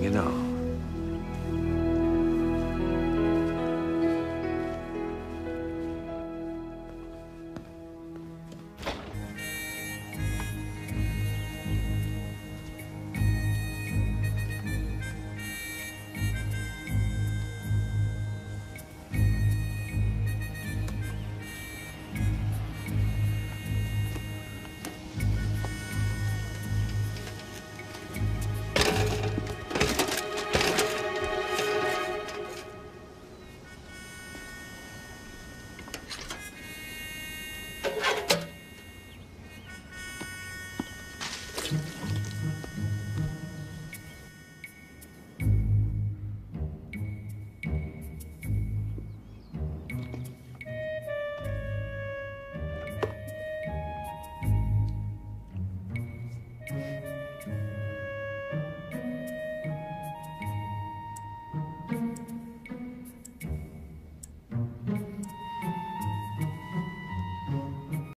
you know.